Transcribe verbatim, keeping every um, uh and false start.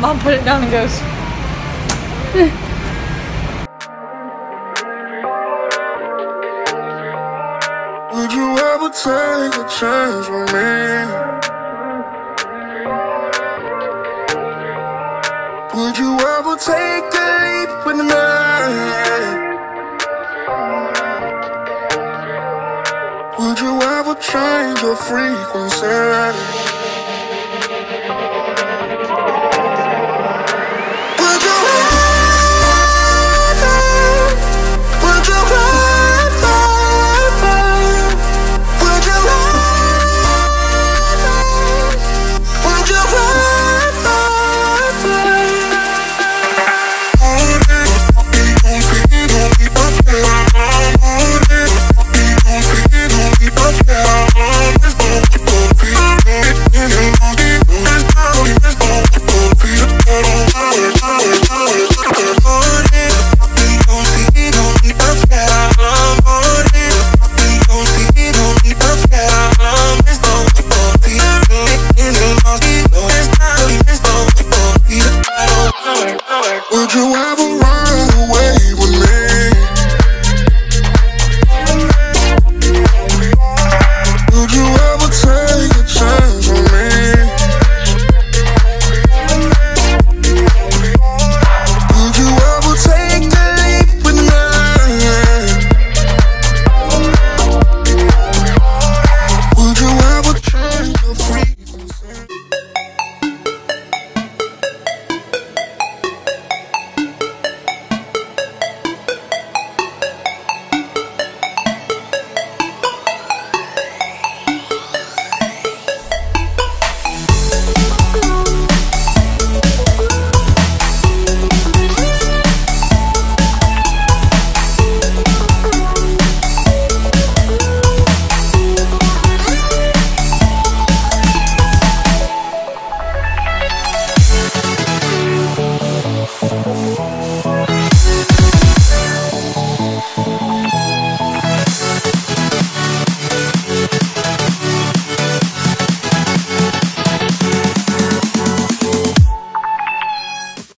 My mom put it down and goes, eh. Would you ever take a chance with me? Would you ever take a leap with me? Would you ever change your frequency?